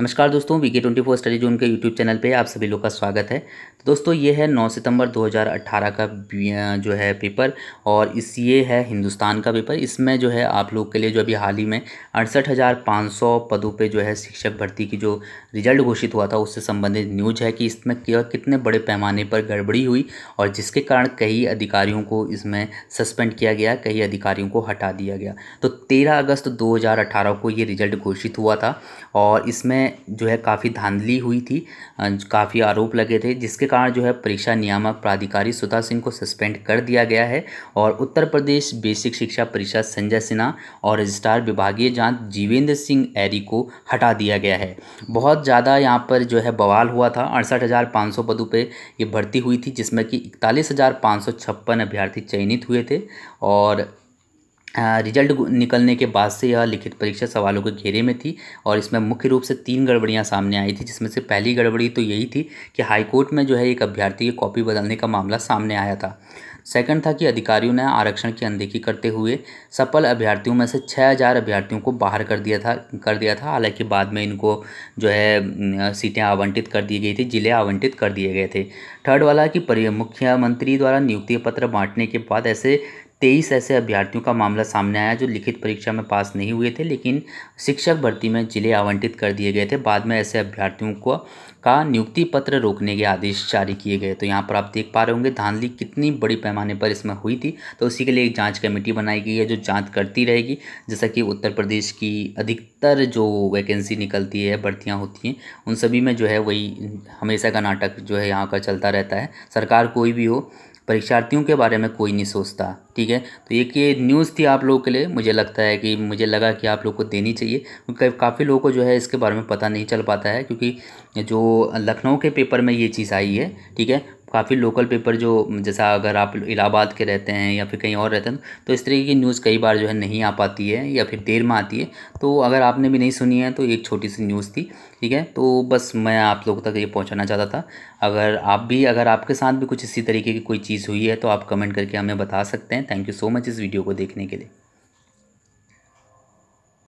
नमस्कार दोस्तों, VK24 study zone के यूट्यूब चैनल पे आप सभी लोग का स्वागत है। तो दोस्तों ये है 9 सितंबर 2018 का जो है पेपर, और इस ये है हिंदुस्तान का पेपर। इसमें जो है आप लोग के लिए जो अभी हाल ही में 68,500 पदों पे जो है शिक्षक भर्ती की जो रिजल्ट घोषित हुआ था उससे संबंधित न्यूज है कि इसमें कितने बड़े पैमाने पर गड़बड़ी हुई और जिसके कारण कई अधिकारियों को इसमें सस्पेंड किया गया, कई अधिकारियों को हटा दिया गया। तो 13 अगस्त 2018 को ये रिजल्ट घोषित हुआ था और इसमें जो है काफ़ी धांधली हुई थी, काफ़ी आरोप लगे थे, जिसके कारण जो है परीक्षा नियामक प्राधिकारी सुधा सिंह को सस्पेंड कर दिया गया है और उत्तर प्रदेश बेसिक शिक्षा परिषद संजय सिन्हा और रजिस्ट्रार विभागीय जांच जीवेंद्र सिंह ऐरी को हटा दिया गया है। बहुत ज़्यादा यहाँ पर जो है बवाल हुआ था। 68,500 पदों पर यह भर्ती हुई थी जिसमें कि 41,556 अभ्यर्थी चयनित हुए थे और रिजल्ट निकलने के बाद से यह लिखित परीक्षा सवालों के घेरे में थी और इसमें मुख्य रूप से 3 गड़बड़ियां सामने आई थी, जिसमें से पहली गड़बड़ी तो यही थी कि हाई कोर्ट में जो है एक अभ्यर्थी की कॉपी बदलने का मामला सामने आया था। सेकंड था कि अधिकारियों ने आरक्षण की अनदेखी करते हुए सफल अभ्यर्थियों में से 6,000 अभ्यर्थियों को बाहर कर दिया था। हालांकि बाद में इनको जो है सीटें आवंटित कर दी गई थी, जिले आवंटित कर दिए गए थे। थर्ड वाला कि मुख्यमंत्री द्वारा नियुक्ति पत्र बांटने के बाद 23 ऐसे अभ्यर्थियों का मामला सामने आया जो लिखित परीक्षा में पास नहीं हुए थे लेकिन शिक्षक भर्ती में जिले आवंटित कर दिए गए थे। बाद में ऐसे अभ्यर्थियों को का नियुक्ति पत्र रोकने के आदेश जारी किए गए। तो यहाँ पर आप देख पा रहे होंगे धांधली कितनी बड़ी पैमाने पर इसमें हुई थी। तो उसी के लिए एक जाँच कमेटी बनाई गई है जो जाँच करती रहेगी। जैसा कि उत्तर प्रदेश की अधिकतर जो वैकेंसी निकलती है, भर्तियाँ होती हैं, उन सभी में जो है वही हमेशा का नाटक जो है यहाँ का चलता रहता है। सरकार कोई भी हो, परीक्षार्थियों के बारे में कोई नहीं सोचता, ठीक है। तो ये न्यूज़ थी आप लोगों के लिए। मुझे लगता है कि मुझे लगा कि आप लोग को देनी चाहिए क्योंकि काफ़ी लोगों को जो है इसके बारे में पता नहीं चल पाता है, क्योंकि जो लखनऊ के पेपर में ये चीज़ आई है, ठीक है, काफ़ी लोकल पेपर जो जैसा अगर आप इलाहाबाद के रहते हैं या फिर कहीं और रहते हैं तो इस तरीके की न्यूज़ कई बार जो है नहीं आ पाती है या फिर देर में आती है। तो अगर आपने भी नहीं सुनी है तो एक छोटी सी न्यूज़ थी, ठीक है। तो बस मैं आप लोगों तक ये पहुंचाना चाहता था। अगर आपके साथ भी कुछ इसी तरीके की कोई चीज़ हुई है तो आप कमेंट करके हमें बता सकते हैं। थैंक यू सो मच इस वीडियो को देखने के लिए।